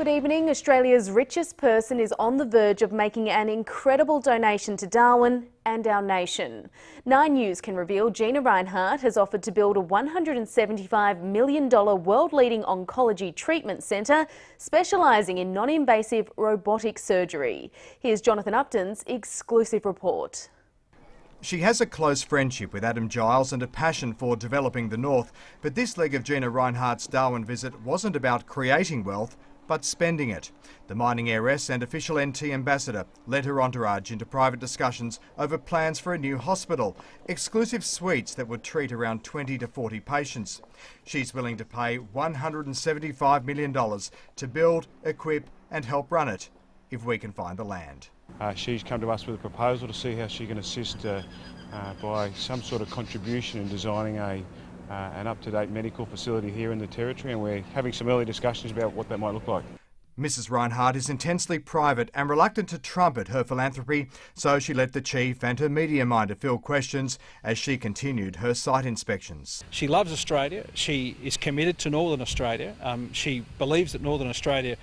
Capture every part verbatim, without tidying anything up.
Good evening. Australia's richest person is on the verge of making an incredible donation to Darwin and our nation. Nine News can reveal Gina Rinehart has offered to build a one hundred seventy-five million dollars world-leading oncology treatment centre specialising in non-invasive robotic surgery. Here's Jonathan Upton's exclusive report. She has a close friendship with Adam Giles and a passion for developing the North, but this leg of Gina Rinehart's Darwin visit wasn't about creating wealth, but spending it. The mining heiress and official N T ambassador led her entourage into private discussions over plans for a new hospital, exclusive suites that would treat around twenty to forty patients. She's willing to pay one hundred seventy-five million dollars to build, equip and help run it, if we can find the land. Uh, she's come to us with a proposal to see how she can assist uh, uh, by some sort of contribution in designing a, uh, an up-to-date medical facility here in the Territory, and we're having some early discussions about what that might look like. Missus Rinehart is intensely private and reluctant to trumpet her philanthropy, so she let the Chief and her media minder field questions as she continued her site inspections. She loves Australia. She is committed to Northern Australia. Um, she believes that Northern Australia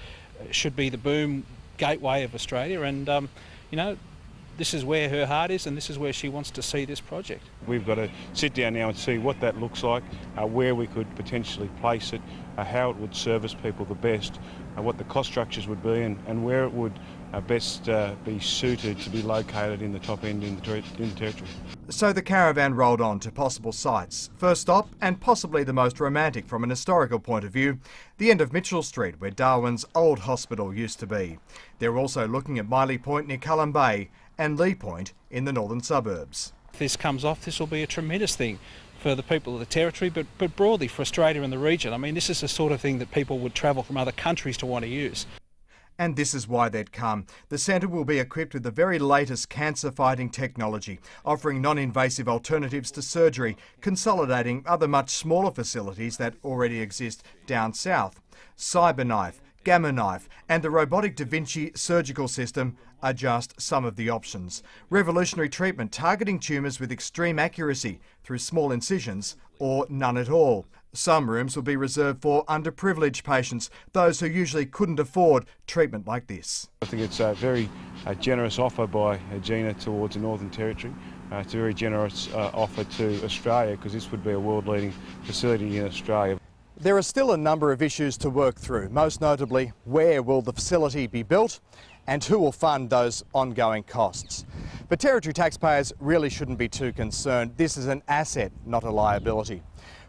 should be the boom gateway of Australia, and um, you know, this is where her heart is and this is where she wants to see this project. We've got to sit down now and see what that looks like, uh, where we could potentially place it, uh, how it would service people the best, uh, what the cost structures would be, and, and where it would uh, best uh, be suited to be located in the top end in the, ter in the Territory. So the caravan rolled on to possible sites. First stop, and possibly the most romantic from an historical point of view, the end of Mitchell Street, where Darwin's old hospital used to be. They're also looking at Miley Point near Cullen Bay and Lee Point in the northern suburbs. If this comes off, this will be a tremendous thing for the people of the Territory, but, but broadly for Australia and the region. I mean, this is the sort of thing that people would travel from other countries to want to use. And this is why they'd come. The centre will be equipped with the very latest cancer-fighting technology, offering non-invasive alternatives to surgery, consolidating other much smaller facilities that already exist down south. CyberKnife, Gamma Knife and the robotic da Vinci surgical system are just some of the options. Revolutionary treatment targeting tumours with extreme accuracy through small incisions or none at all. Some rooms will be reserved for underprivileged patients, those who usually couldn't afford treatment like this. I think it's a very uh, generous offer by uh, Gina towards the Northern Territory. Uh, it's a very generous uh, offer to Australia, because this would be a world-leading facility in Australia. There are still a number of issues to work through, most notably where will the facility be built and who will fund those ongoing costs. But Territory taxpayers really shouldn't be too concerned. This is an asset, not a liability.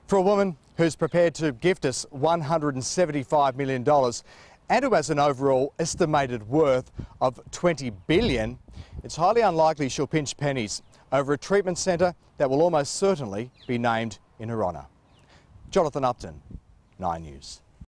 For a woman who's prepared to gift us one hundred seventy-five million dollars and who has an overall estimated worth of twenty billion dollars, it's highly unlikely she'll pinch pennies over a treatment centre that will almost certainly be named in her honour. Jonathan Upton, Nine News.